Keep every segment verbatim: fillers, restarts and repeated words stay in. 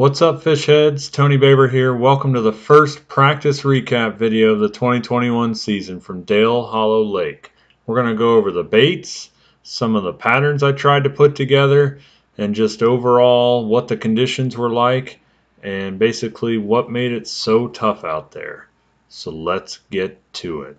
What's up, fish heads? Tony Baber here. Welcome to the first practice recap video of the twenty twenty-one season from Dale Hollow Lake. We're going to go over the baits, some of the patterns I tried to put together, and just overall what the conditions were like, and basically what made it so tough out there. So let's get to it.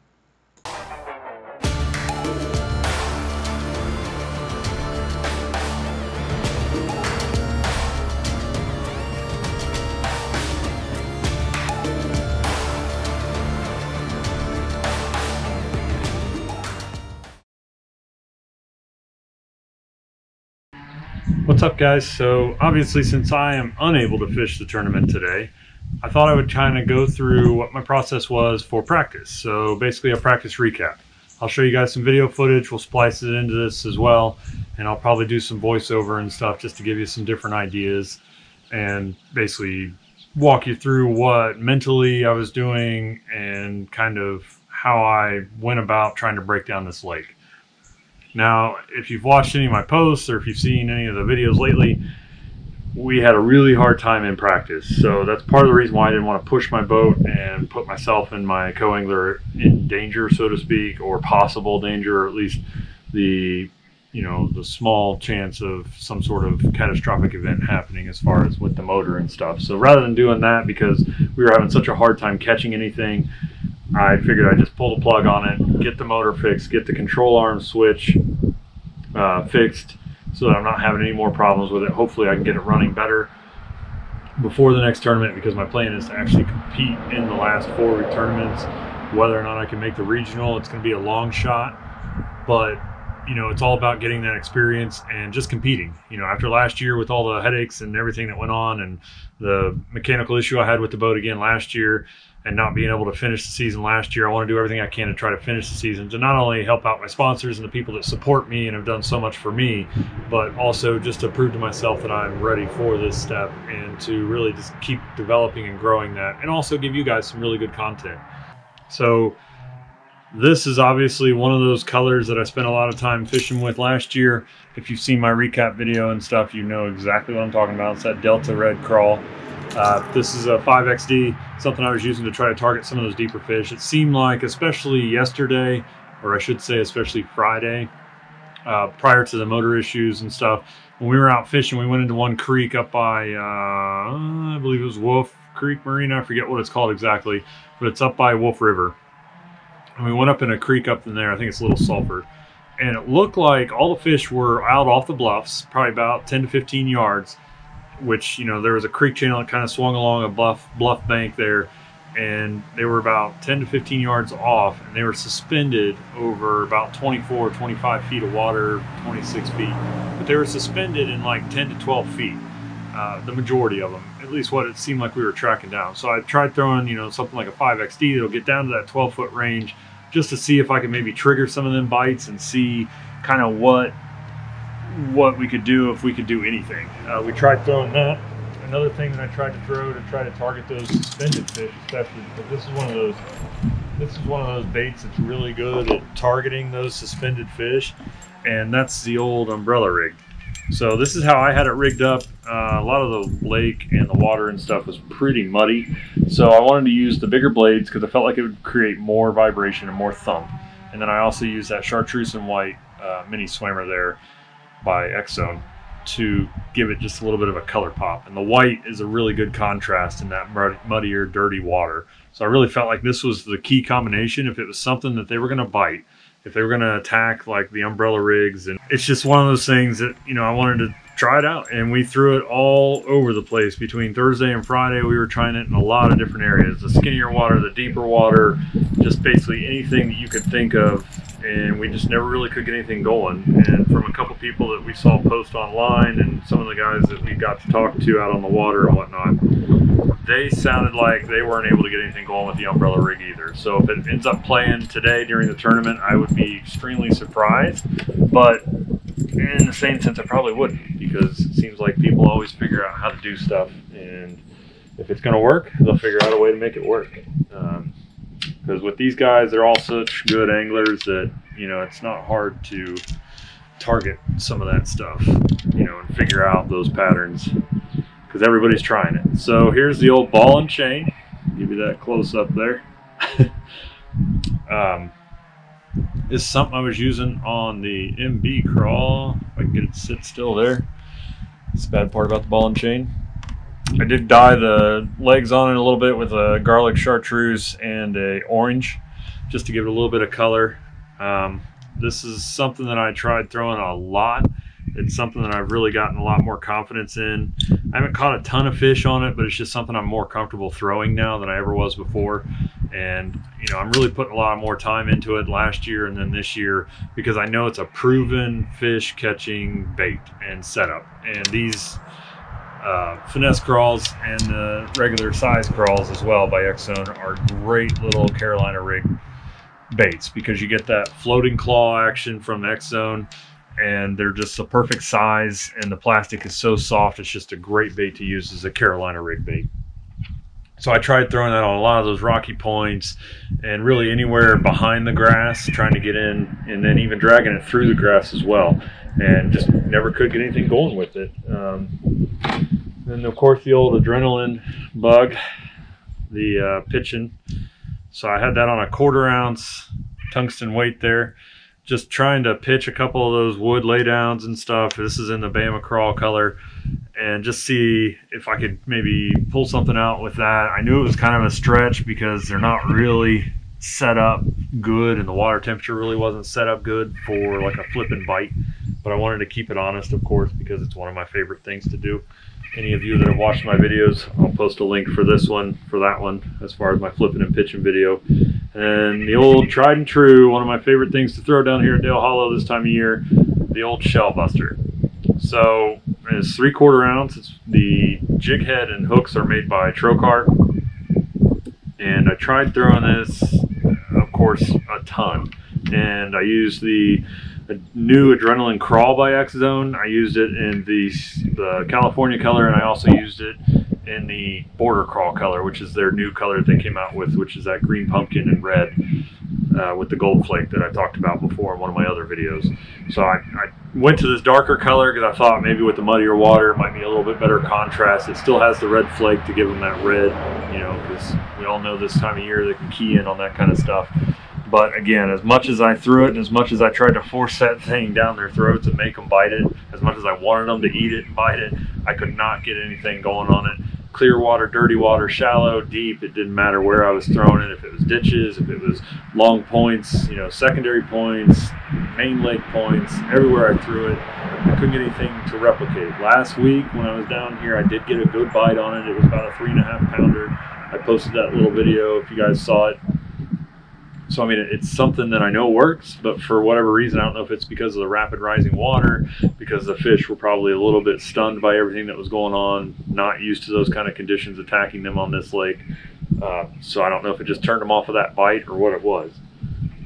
What's up, guys? So obviously, since I am unable to fish the tournament today, I thought I would kind of go through what my process was for practice. So basically a practice recap. I'll show you guys some video footage. We'll splice it into this as well. And I'll probably do some voiceover and stuff just to give you some different ideas and basically walk you through what mentally I was doing and kind of how I went about trying to break down this lake. Now, if you've watched any of my posts or if you've seen any of the videos lately, we had a really hard time in practice. So that's part of the reason why I didn't want to push my boat and put myself and my co-angler in danger, so to speak, or possible danger, or at least the, you know, the small chance of some sort of catastrophic event happening as far as with the motor and stuff. So rather than doing that, because we were having such a hard time catching anything, I figured I'd just pull the plug on it, get the motor fixed, get the control arm switch uh, fixed so that I'm not having any more problems with it. Hopefully I can get it running better before the next tournament, because my plan is to actually compete in the last four week tournaments. Whether or not I can make the regional, it's going to be a long shot, but you know, it's all about getting that experience and just competing. You know, after last year with all the headaches and everything that went on and the mechanical issue I had with the boat again last year and not being able to finish the season last year, I want to do everything I can to try to finish the season, to not only help out my sponsors and the people that support me and have done so much for me, but also just to prove to myself that I'm ready for this step and to really just keep developing and growing that, and also give you guys some really good content. So this is obviously one of those colors that I spent a lot of time fishing with last year. If you've seen my recap video and stuff, you know exactly what I'm talking about. It's that Delta Red Craw. Uh, this is a five X D, something I was using to try to target some of those deeper fish. It seemed like, especially yesterday, or I should say especially Friday, uh, prior to the motor issues and stuff, when we were out fishing, we went into one creek up by, uh, I believe it was Wolf Creek Marina. I forget what it's called exactly, but it's up by Wolf River. And we went up in a creek up in there, I think it's Little Sulphur, and it looked like all the fish were out off the bluffs, probably about ten to fifteen yards, which, you know, there was a creek channel that kind of swung along a bluff, bluff bank there, and they were about ten to fifteen yards off, and they were suspended over about twenty-four, twenty-five feet of water, twenty-six feet, but they were suspended in like ten to twelve feet, uh, the majority of them, at least what it seemed like we were tracking down. So I tried throwing, you know, something like a five X D that'll get down to that twelve foot range, just to see if I could maybe trigger some of them bites and see kind of what what we could do, if we could do anything. Uh, we tried throwing that. Another thing that I tried to throw to try to target those suspended fish, especially, but this is one of those this is one of those baits that's really good at targeting those suspended fish, and that's the old umbrella rig. So this is how I had it rigged up. Uh, a lot of the lake and the water and stuff was pretty muddy, so I wanted to use the bigger blades because I felt like it would create more vibration and more thump. And then I also used that chartreuse and white uh, mini swimmer there by X Zone to give it just a little bit of a color pop. And the white is a really good contrast in that muddier, dirty water. So I really felt like this was the key combination if it was something that they were going to bite. If they were going to attack like the umbrella rigs, and it's just one of those things that, you know, I wanted to try it out, and we threw it all over the place between Thursday and Friday. We were trying it in a lot of different areas, the skinnier water, the deeper water, just basically anything that you could think of, and we just never really could get anything going. And from a couple people that we saw post online and some of the guys that we got to talk to out on the water and whatnot, they sounded like they weren't able to get anything going with the umbrella rig either. So if it ends up playing today during the tournament, I would be extremely surprised, but in the same sense I probably wouldn't, because it seems like people always figure out how to do stuff, and if it's going to work, they'll figure out a way to make it work. Um, because with these guys, they're all such good anglers that, you know, it's not hard to target some of that stuff, you know, and figure out those patterns. because everybody's trying it. So here's the old ball and chain. Give you that close up there. um, This is something I was using on the M B crawl. If I can get it to sit still there. That's the bad part about the ball and chain. I did dye the legs on it a little bit with a garlic chartreuse and a orange, just to give it a little bit of color. Um, this is something that I tried throwing a lot. It's something that I've really gotten a lot more confidence in. I haven't caught a ton of fish on it, but it's just something I'm more comfortable throwing now than I ever was before. And, you know, I'm really putting a lot more time into it last year and then this year, because I know it's a proven fish catching bait and setup. And these uh, finesse crawls and the regular size crawls as well by X Zone are great little Carolina rig baits, because you get that floating claw action from X Zone, and they're just the perfect size, and the plastic is so soft. It's just a great bait to use as a Carolina rig bait. So I tried throwing that on a lot of those rocky points and really anywhere behind the grass, trying to get in, and then even dragging it through the grass as well, and just never could get anything going with it. Um, then of course the old adrenaline bug, the uh, pitching. So I had that on a quarter ounce tungsten weight there. Just trying to pitch a couple of those wood laydowns and stuff. This is in the Bama Craw color, and just see if I could maybe pull something out with that. I knew it was kind of a stretch because they're not really set up good, and the water temperature really wasn't set up good for like a flip and bite, but I wanted to keep it honest, of course, because it's one of my favorite things to do. Any of you that have watched my videos, I'll post a link for this one, for that one, as far as my flipping and pitching video. And the old tried and true, one of my favorite things to throw down here at Dale Hollow this time of year, the old shell buster. So it's three quarter ounce. It's the jig head and hooks are made by Trokar. And I tried throwing this, of course, a ton. And I used the A new adrenaline crawl by X Zone. I used it in the, the California color, and I also used it in the border crawl color, which is their new color that they came out with, which is that green pumpkin and red uh, with the gold flake that I talked about before in one of my other videos. So I, I went to this darker color because I thought maybe with the muddier water it might be a little bit better contrast. It still has the red flake to give them that red, you know, because we all know this time of year they can key in on that kind of stuff. But again, as much as I threw it and as much as I tried to force that thing down their throats and make them bite it, as much as I wanted them to eat it and bite it, I could not get anything going on it. Clear water, dirty water, shallow, deep, it didn't matter where I was throwing it, if it was ditches, if it was long points, you know, secondary points, main lake points, everywhere I threw it, I couldn't get anything to replicate. Last week when I was down here, I did get a good bite on it. It was about a three and a half pounder. I posted that little video if you guys saw it. So, I mean, it's something that I know works, but for whatever reason, I don't know if it's because of the rapid rising water, because the fish were probably a little bit stunned by everything that was going on, not used to those kind of conditions attacking them on this lake. Uh, so I don't know if it just turned them off of that bite or what it was.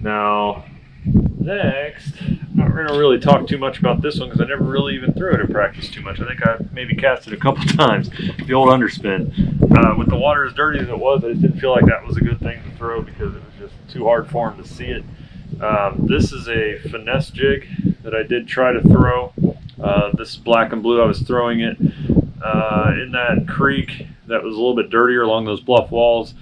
Now, next, I'm not going to really talk too much about this one because I never really even threw it in practice too much. I think I maybe cast it a couple times, the old underspin. Uh, with the water as dirty as it was, I just didn't feel like that was a good thing to throw because it was just too hard for him to see it. Um, this is a finesse jig that I did try to throw. Uh, this is black and blue. I was throwing it uh, in that creek that was a little bit dirtier along those bluff walls,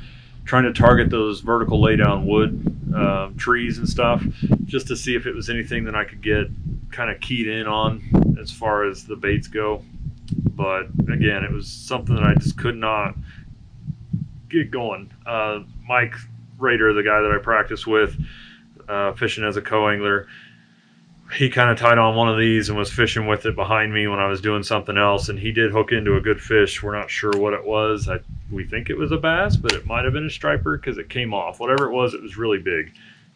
trying to target those vertical laydown wood uh, trees and stuff, just to see if it was anything that I could get kind of keyed in on as far as the baits go. But again, it was something that I just could not get going. Uh, Mike Raider, the guy that I practice with, uh, fishing as a co-angler, he kind of tied on one of these and was fishing with it behind me when I was doing something else, and he did hook into a good fish. We're not sure what it was. I, we think it was a bass, but it might have been a striper because it came off. Whatever it was, it was really big.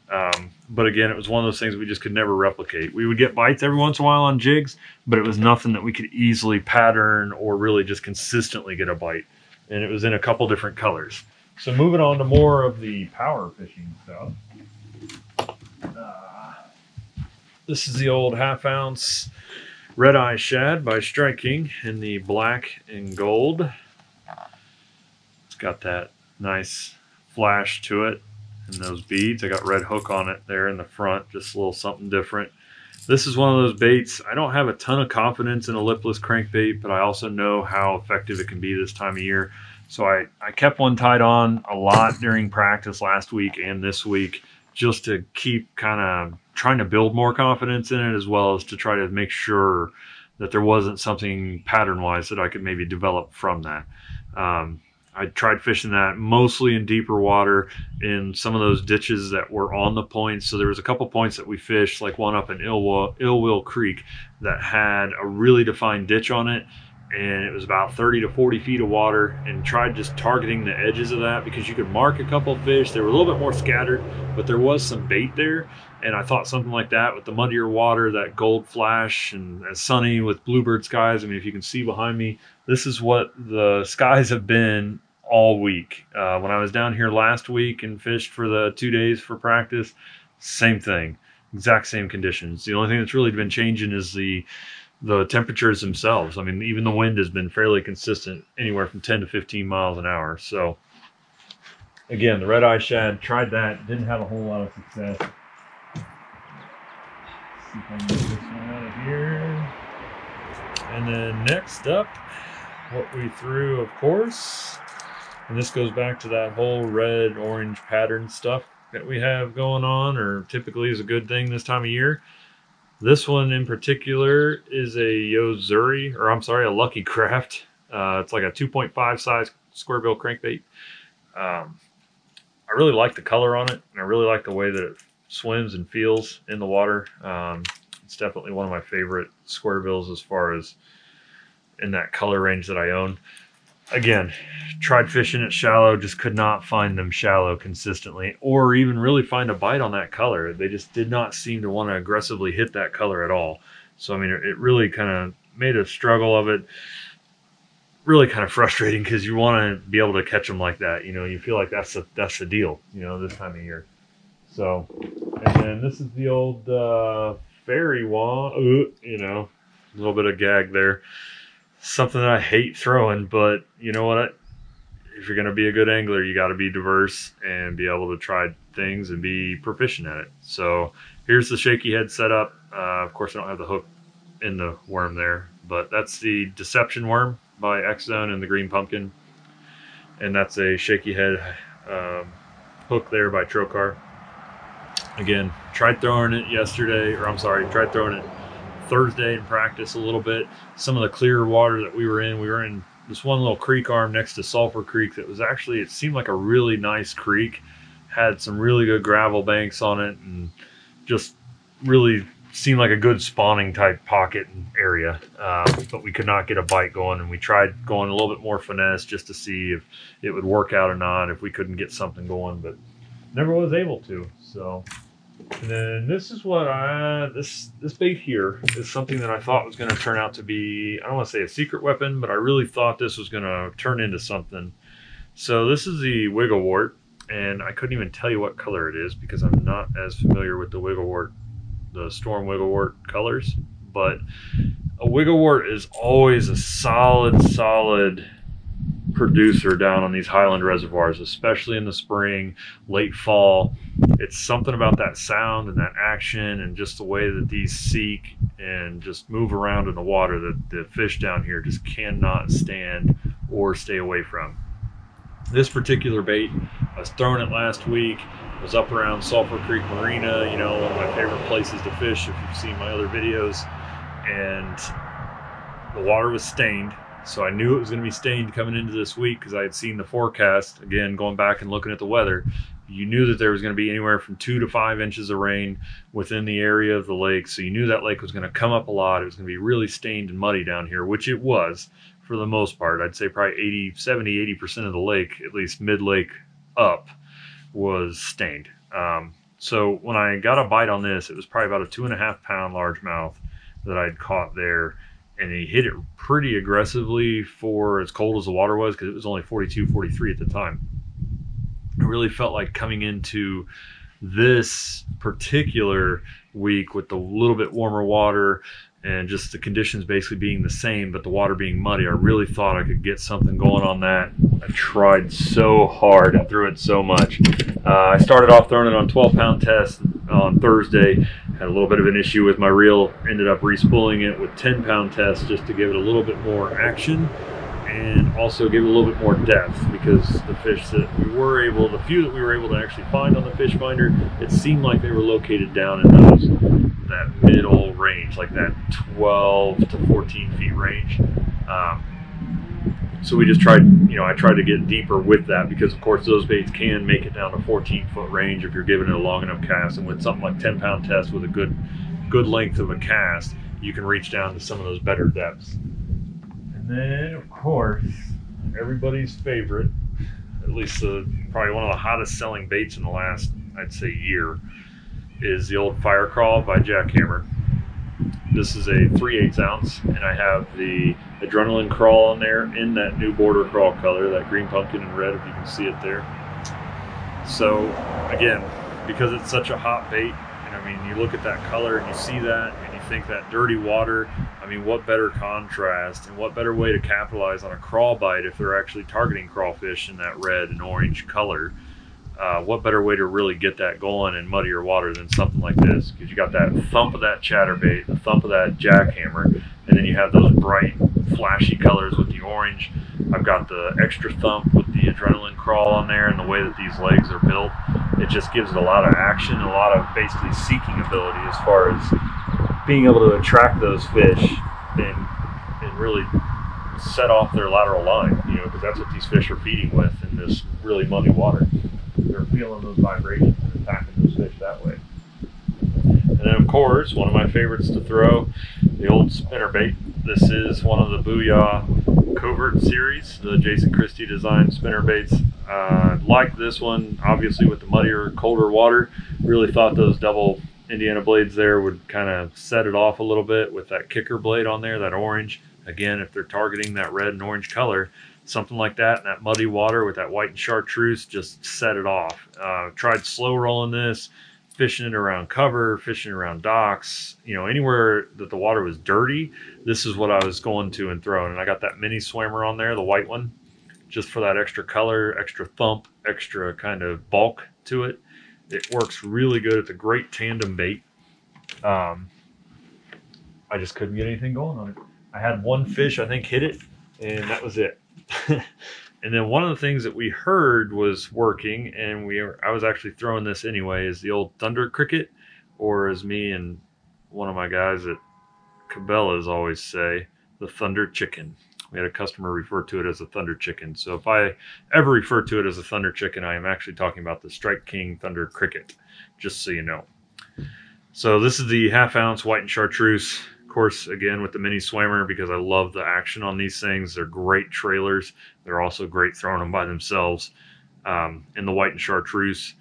Um, but again, it was one of those things we just could never replicate. We would get bites every once in a while on jigs, but it was nothing that we could easily pattern or really just consistently get a bite. And it was in a couple different colors. So moving on to more of the power fishing stuff. Uh, this is the old half ounce Red Eye Shad by Strike King in the black and gold. It's got that nice flash to it. And those beads, I got red hook on it there in the front, just a little something different. This is one of those baits. I don't have a ton of confidence in a lipless crankbait, but I also know how effective it can be this time of year. So I, I kept one tied on a lot during practice last week and this week, just to keep kind of trying to build more confidence in it, as well as to try to make sure that there wasn't something pattern-wise that I could maybe develop from that. Um, I tried fishing that mostly in deeper water in some of those ditches that were on the points. So there was a couple points that we fished, like one up in Illwill, Illwill Creek, that had a really defined ditch on it. And it was about thirty to forty feet of water, and tried just targeting the edges of that because you could mark a couple of fish. They were a little bit more scattered, but there was some bait there. And I thought something like that with the muddier water, that gold flash, and as sunny with bluebird skies. I mean, if you can see behind me, this is what the skies have been all week. Uh, when I was down here last week and fished for the two days for practice, same thing, exact same conditions. The only thing that's really been changing is the the temperatures themselves. I mean, even the wind has been fairly consistent, anywhere from ten to fifteen miles an hour. So again, the Red Eye Shad, tried that, didn't have a whole lot of success. Let's see if I can get this one out of here. And then next up, what we threw, of course, and this goes back to that whole red orange pattern stuff that we have going on, or typically is a good thing this time of year. This one in particular is a Yozuri, or I'm sorry, a Lucky Craft. Uh, it's like a two point five size square bill crankbait. Um, I really like the color on it, and I really like the way that it swims and feels in the water. Um, it's definitely one of my favorite square bills as far as in that color range that I own. Again, tried fishing it shallow, just could not find them shallow consistently, or even really find a bite on that color. They just did not seem to want to aggressively hit that color at all. So, I mean, it really kind of made a struggle of it. Really kind of frustrating, because you want to be able to catch them like that. You know, you feel like that's the, that's the deal, you know, this time of year. So, and then this is the old uh, fairy wand, Ooh, you know, a little bit of gag there. Something that I hate throwing, but you know what? If you're going to be a good angler, you got to be diverse and be able to try things and be proficient at it. So here's the shaky head setup. Uh, of course, I don't have the hook in the worm there, but that's the Deception Worm by X Zone and the Green Pumpkin. And that's a shaky head um, hook there by Trokar. Again, tried throwing it yesterday, or I'm sorry, tried throwing it Thursday in practice a little bit. Some of the clear water that we were in, we were in this one little creek arm next to Sulphur Creek that was actually, it seemed like a really nice creek, had some really good gravel banks on it, and just really seemed like a good spawning type pocket and area. Um, but we could not get a bite going, and we tried going a little bit more finesse just to see if it would work out or not, if we couldn't get something going, but never was able to. So and then this is what I, this, this bait here is something that I thought was going to turn out to be, I don't want to say a secret weapon, but I really thought this was going to turn into something. So this is the Wiggle Wart, and I couldn't even tell you what color it is because I'm not as familiar with the Wiggle Wart, the Storm Wiggle Wart colors, but a Wiggle Wart is always a solid, solid producer down on these highland reservoirs, especially in the spring, late fall. It's something about that sound and that action and just the way that these seek and just move around in the water that the fish down here just cannot stand or stay away from. This particular bait, I was throwing it last week. I was up around Sulphur Creek Marina, you know, one of my favorite places to fish if you've seen my other videos, and the water was stained. So I knew it was going to be stained coming into this week because I had seen the forecast. Again, going back and looking at the weather, you knew that there was going to be anywhere from two to five inches of rain within the area of the lake. So you knew that lake was going to come up a lot. It was going to be really stained and muddy down here, which it was for the most part. I'd say probably eighty, seventy, eighty percent of the lake, at least mid-lake up, was stained. Um, so when I got a bite on this, it was probably about a two and a half pound largemouth that I'd caught there. And he hit it pretty aggressively for as cold as the water was, because it was only forty-two, forty-three at the time. It really felt like coming into this particular week with the little bit warmer water and just the conditions basically being the same, but the water being muddy, I really thought I could get something going on that. I tried so hard and threw it so much. Uh, I started off throwing it on twelve pound tests on Thursday, Had a little bit of an issue with my reel, ended up re-spooling it with ten pound tests just to give it a little bit more action and also give it a little bit more depth, because the fish that we were able, the few that we were able to actually find on the fish finder, it seemed like they were located down in those, that middle range, like that twelve to fourteen feet range. Um, so we just tried, you know, I tried to get deeper with that, because of course those baits can make it down to fourteen foot range if you're giving it a long enough cast, and with something like ten pound test with a good good length of a cast, you can reach down to some of those better depths. And then of course everybody's favorite, at least uh, probably one of the hottest selling baits in the last, I'd say, year, is the old Fire Craw by Jack Hammer. This is a three eighths ounce, and I have the Adrenaline Crawl on there in that new Border Crawl color, that green pumpkin and red, if you can see it there. So again, because it's such a hot bait, and I mean, you look at that color and you see that and you think that dirty water, I mean, what better contrast and what better way to capitalize on a crawl bite if they're actually targeting crawfish in that red and orange color. Uh, what better way to really get that going in muddier water than something like this? Because you got that thump of that chatterbait, the thump of that jackhammer, and then you have those bright, flashy colors with the orange. I've got the extra thump with the Adrenaline Crawl on there, and the way that these legs are built, it just gives it a lot of action, a lot of basically seeking ability as far as being able to attract those fish and, and really set off their lateral line, you know, because that's what these fish are feeding with in this really muddy water. They're feeling those vibrations and attacking those fish that way. And then of course, one of my favorites to throw, the old spinnerbait. This is one of the Booyah Covert series, the Jason Christie designed spinnerbaits. Uh, like this one, obviously with the muddier, colder water, really thought those double Indiana blades there would kind of set it off a little bit with that kicker blade on there, that orange. Again, if they're targeting that red and orange color, something like that, and that muddy water with that white and chartreuse just set it off. Uh, tried slow rolling this, fishing it around cover, fishing around docks, you know, anywhere that the water was dirty, this is what I was going to and throwing. And I got that mini swimmer on there, the white one, just for that extra color, extra thump, extra kind of bulk to it. It works really good. It's a great tandem bait. Um, I just couldn't get anything going on it. I had one fish, I think, hit it, and that was it. And then one of the things that we heard was working, and we I was actually throwing this anyway, is the old Thunder Cricket, or as me and one of my guys at Cabela's always say, the Thunder Chicken. We had a customer refer to it as a Thunder Chicken. So if I ever refer to it as a Thunder Chicken, I am actually talking about the Strike King Thunder Cricket, just so you know. So this is the half ounce white and chartreuse. Course, again with the mini swimmer, because I love the action on these things. They're great trailers. They're also great throwing them by themselves, um, in the white and chartreuse.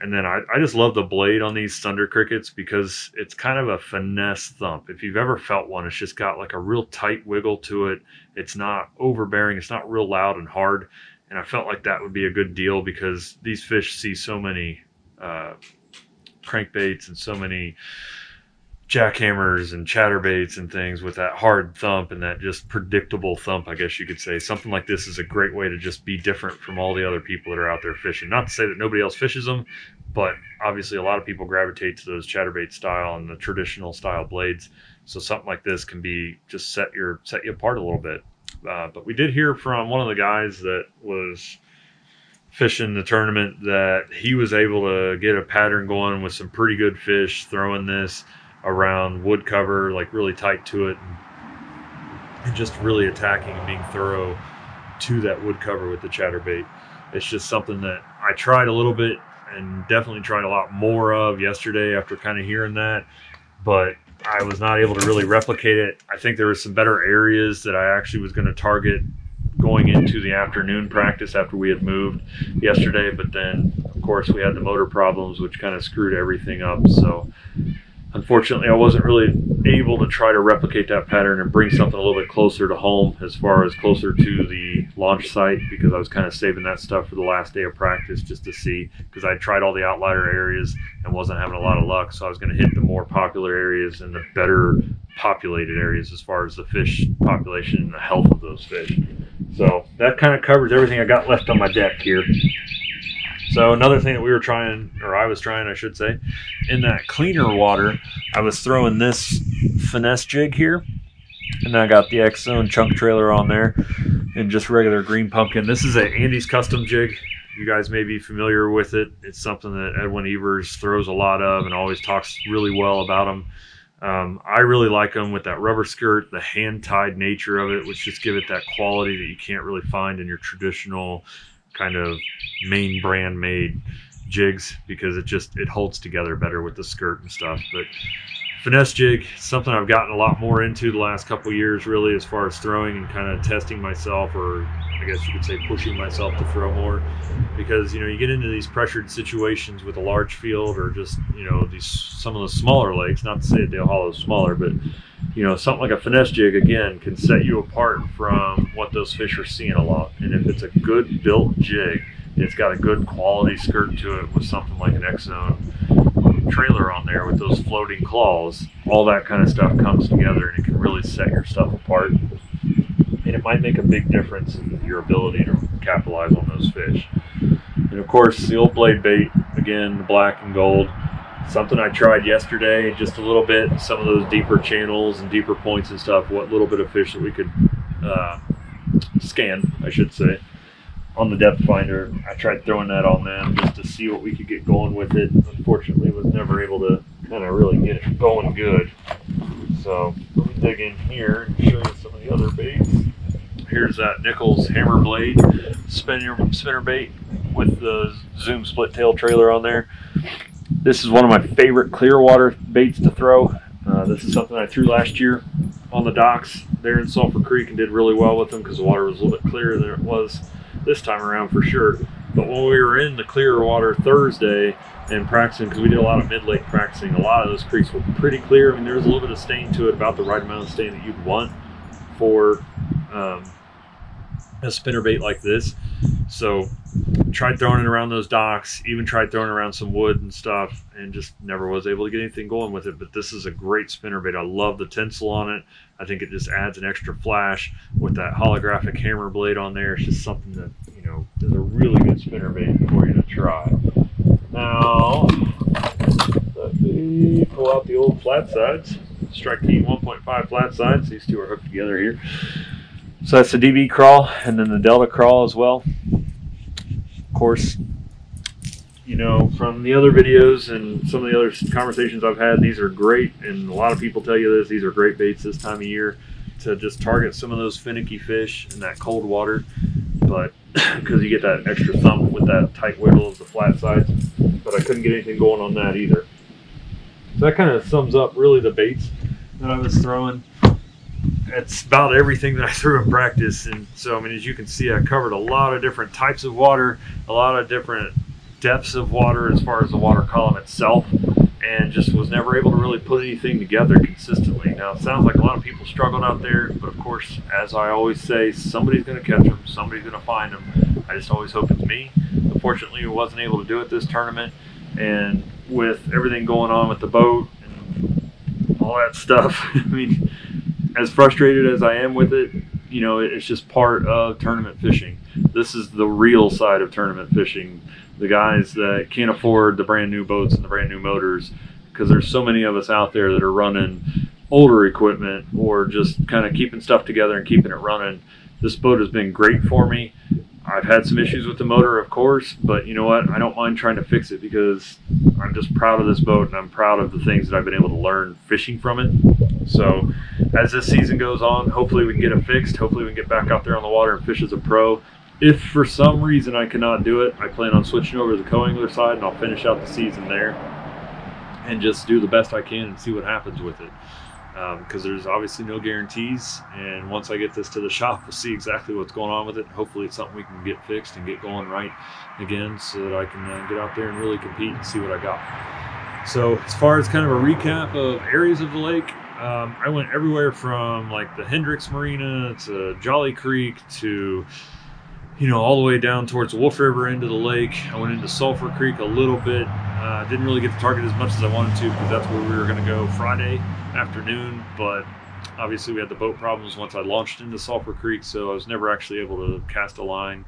And then I, I just love the blade on these Thunder Crickets, because it's kind of a finesse thump. If you've ever felt one, it's just got like a real tight wiggle to it. It's not overbearing. It's not real loud and hard. And I felt like that would be a good deal, because these fish see so many uh, crankbaits and so many jackhammers and chatterbaits and things with that hard thump and that just predictable thump, I guess you could say. Something like this is a great way to just be different from all the other people that are out there fishing. Not to say that nobody else fishes them, but obviously a lot of people gravitate to those chatterbait style and the traditional style blades. So something like this can be just set your set you apart a little bit. Uh, but we did hear from one of the guys that was fishing the tournament that he was able to get a pattern going with some pretty good fish throwing this around wood cover, like really tight to it, and just really attacking and being thorough to that wood cover with the chatterbait. It's just something that I tried a little bit and definitely tried a lot more of yesterday after kind of hearing that, but I was not able to really replicate it. I think there were some better areas that I actually was going to target going into the afternoon practice after we had moved yesterday, but then of course we had the motor problems, which kind of screwed everything up. So unfortunately, I wasn't really able to try to replicate that pattern and bring something a little bit closer to home, as far as closer to the launch site, because I was kind of saving that stuff for the last day of practice just to see, because I tried all the outlier areas and wasn't having a lot of luck. So I was going to hit the more popular areas and the better populated areas as far as the fish population and the health of those fish. So that kind of covers everything I got left on my deck here. So another thing that we were trying, or I was trying, I should say, in that cleaner water, I was throwing this finesse jig here, and I got the X Zone chunk trailer on there, and just regular green pumpkin. This is an Andy's Custom Jig. You guys may be familiar with it. It's something that Edwin Evers throws a lot of and always talks really well about them. Um, I really like them with that rubber skirt, the hand-tied nature of it, which just give it that quality that you can't really find in your traditional kind of main brand made jigs, because it just, it holds together better with the skirt and stuff. But finesse jig, something I've gotten a lot more into the last couple years, really, as far as throwing and kind of testing myself, or I guess you could say pushing myself to throw more, because, you know, you get into these pressured situations with a large field, or just, you know, these, some of the smaller lakes, not to say that Dale Hollow is smaller, but, you know, something like a finesse jig, again, can set you apart from what those fish are seeing a lot. And if it's a good built jig, it's got a good quality skirt to it with something like an X Zone trailer on there with those floating claws, all that kind of stuff comes together, and it can really set your stuff apart. And it might make a big difference in your ability to capitalize on those fish. And of course, the old blade bait, again, the black and gold, something I tried yesterday just a little bit, some of those deeper channels and deeper points and stuff, what little bit of fish that we could uh, scan, I should say, on the depth finder. I tried throwing that on them just to see what we could get going with it. Unfortunately, was never able to kind of really get it going good. So let me dig in here and show you some of the other baits. Here's that Nichols Hammer Blade spinner, spinner bait with the Zoom split tail trailer on there. This is one of my favorite clear water baits to throw. Uh, this is something I threw last year on the docks there in Sulphur Creek and did really well with them because the water was a little bit clearer than it was this time around for sure. But when we were in the clear water Thursday and practicing, because we did a lot of mid-lake practicing, a lot of those creeks were pretty clear. I mean, there was a little bit of stain to it, about the right amount of stain that you'd want for um, a spinnerbait like this. So tried throwing it around those docks, even tried throwing around some wood and stuff, and just never was able to get anything going with it. But this is a great spinnerbait. I love the tinsel on it. I think it just adds an extra flash with that holographic hammer blade on there. It's just something that, you know, is a really good spinnerbait for you to try. Now, let me pull out the old flat sides. Strike King one point five flat sides. These two are hooked together here. So that's the D B crawl and then the Delta crawl as well. Of course, you know, from the other videos and some of the other conversations I've had, these are great, and a lot of people tell you this, these are great baits this time of year to just target some of those finicky fish in that cold water, but because you get that extra thump with that tight wiggle of the flat sides. But I couldn't get anything going on that either. So that kind of sums up really the baits that I was throwing. It's about everything that I threw in practice. And so, I mean, as you can see, I covered a lot of different types of water, a lot of different depths of water as far as the water column itself, and just was never able to really put anything together consistently. Now, it sounds like a lot of people struggled out there, but of course, as I always say, somebody's going to catch them, somebody's going to find them. I just always hope it's me. Unfortunately, I wasn't able to do it this tournament, and with everything going on with the boat and all that stuff, I mean, as frustrated as I am with it, you know, it's just part of tournament fishing. This is the real side of tournament fishing. The guys that can't afford the brand new boats and the brand new motors, because there's so many of us out there that are running older equipment or just kind of keeping stuff together and keeping it running. This boat has been great for me. I've had some issues with the motor, of course, but you know what? I don't mind trying to fix it because I'm just proud of this boat and I'm proud of the things that I've been able to learn fishing from it. So as this season goes on, hopefully we can get it fixed. Hopefully we can get back out there on the water and fish as a pro. If for some reason I cannot do it, I plan on switching over to the co-angler side and I'll finish out the season there and just do the best I can and see what happens with it. Because um, there's obviously no guarantees, and once I get this to the shop, we'll see exactly what's going on with it. Hopefully it's something we can get fixed and get going right again so that I can uh, get out there and really compete and see what I got. So as far as kind of a recap of areas of the lake, um, I went everywhere from like the Hendrix Marina to Jolly Creek to, you know, all the way down towards the Wolf River into the lake. I went into Sulphur Creek a little bit. I uh, didn't really get to target as much as I wanted to because that's where we were going to go Friday afternoon, but obviously we had the boat problems once I launched into Sulphur Creek, so I was never actually able to cast a line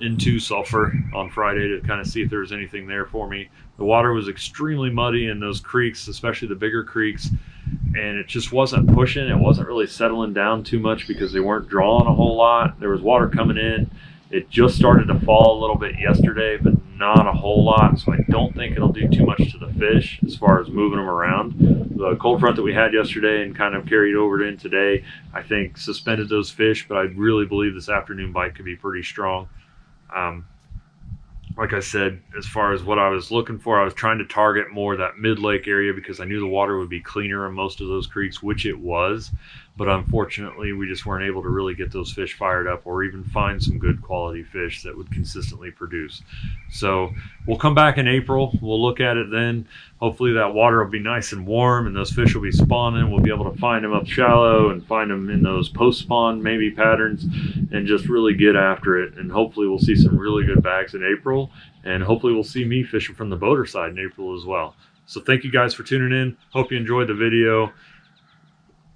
into Sulphur on Friday to kind of see if there was anything there for me. The water was extremely muddy in those creeks, especially the bigger creeks, and it just wasn't pushing. It wasn't really settling down too much because they weren't drawing a whole lot. There was water coming in. It just started to fall a little bit yesterday, but not a whole lot, so I don't think it'll do too much to the fish as far as moving them around. The cold front that we had yesterday and kind of carried over in today, I think, suspended those fish, but I really believe this afternoon bite could be pretty strong. Um, like I said, as far as what I was looking for, I was trying to target more that mid-lake area because I knew the water would be cleaner in most of those creeks, which it was, but unfortunately we just weren't able to really get those fish fired up or even find some good quality fish that would consistently produce. So we'll come back in April, we'll look at it then. Hopefully that water will be nice and warm and those fish will be spawning. We'll be able to find them up shallow and find them in those post-spawn maybe patterns and just really get after it. And hopefully we'll see some really good bags in April, and hopefully we'll see me fishing from the boater side in April as well. So thank you guys for tuning in. Hope you enjoyed the video.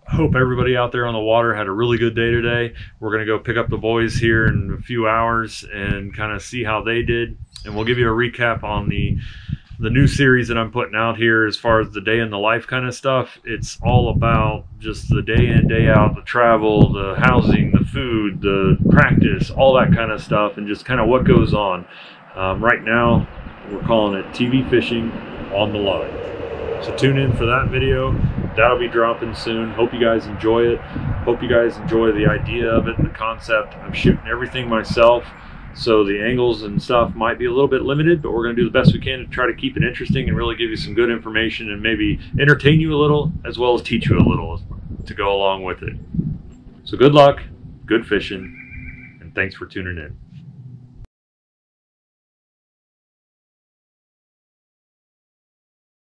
Hope everybody out there on the water had a really good day today. We're going to go pick up the boys here in a few hours and kind of see how they did. And we'll give you a recap on the the new series that I'm putting out here as far as the day in the life kind of stuff. It's all about just the day in, day out, the travel, the housing, the food, the practice, all that kind of stuff, and just kind of what goes on. Um, right now, we're calling it T V Fishing on the Line. So tune in for that video. That'll be dropping soon. Hope you guys enjoy it. Hope you guys enjoy the idea of it and the concept. I'm shooting everything myself, so the angles and stuff might be a little bit limited, but we're going to do the best we can to try to keep it interesting and really give you some good information and maybe entertain you a little as well as teach you a little to go along with it. So good luck, good fishing, and thanks for tuning in.